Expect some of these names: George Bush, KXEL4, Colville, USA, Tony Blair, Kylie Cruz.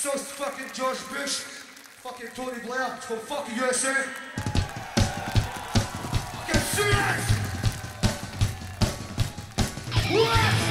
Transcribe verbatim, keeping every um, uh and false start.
So it's fucking George Bush, fucking Tony Blair, it's from fucking U S A. Fucking serious! What?